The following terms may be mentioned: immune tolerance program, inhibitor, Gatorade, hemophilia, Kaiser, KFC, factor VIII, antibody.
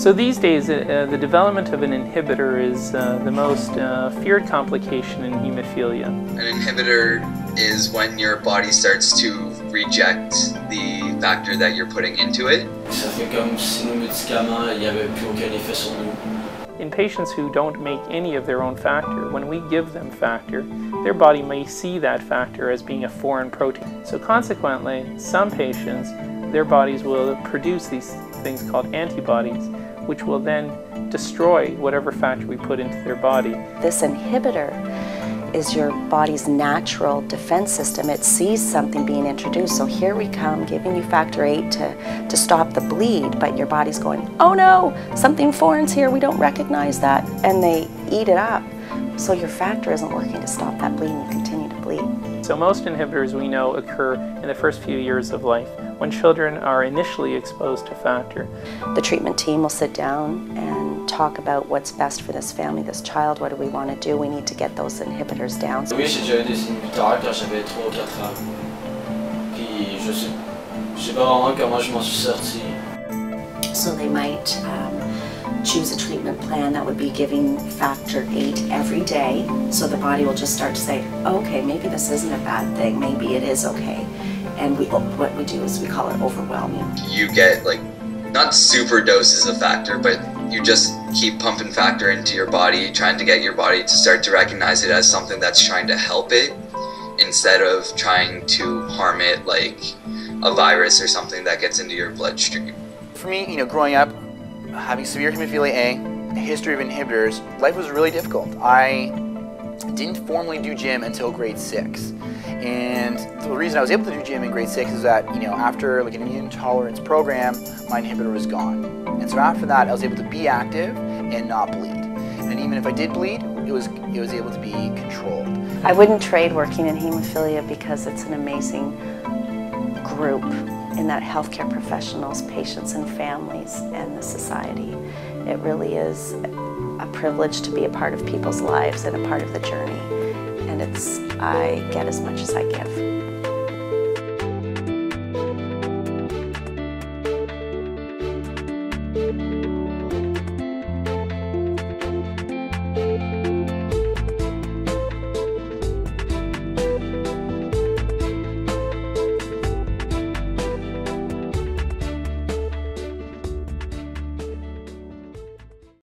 So these days, the development of an inhibitor is the most feared complication in hemophilia. An inhibitor is when your body starts to reject the factor that you're putting into it. In patients who don't make any of their own factor, when we give them factor, their body may see that factor as being a foreign protein. So consequently, some patients, their bodies will produce these things called antibodies, which will then destroy whatever factor we put into their body. This inhibitor is your body's natural defense system. It sees something being introduced, so here we come giving you factor VIII to stop the bleed, but your body's going, oh no, something foreign's here, we don't recognize that, and they eat it up. So your factor isn't working to stop that bleeding, you continue to bleed. So most inhibitors we know occur in the first few years of life, when children are initially exposed to factor. The treatment team will sit down and talk about what's best for this family, this child, what do we want to do, we need to get those inhibitors down. So they might choose a treatment plan that would be giving factor VIII every day, so the body will just start to say, okay, maybe this isn't a bad thing, maybe it is okay. And what we do is we call it overwhelming. You get, like, not super doses of factor, but you just keep pumping factor into your body, trying to get your body to start to recognize it as something that's trying to help it, instead of trying to harm it, like a virus or something that gets into your bloodstream. For me, growing up, having severe hemophilia A, a history of inhibitors, life was really difficult. I didn't formally do gym until grade 6, and the reason I was able to do gym in grade 6 is that after like an immune tolerance program, my inhibitor was gone, and so after that I was able to be active and not bleed, and even if I did bleed, it was able to be controlled. I wouldn't trade working in hemophilia because it's an amazing group in that healthcare professionals, patients and families, and the society. It really is a privilege to be a part of people's lives and a part of the journey, and I get as much as I give.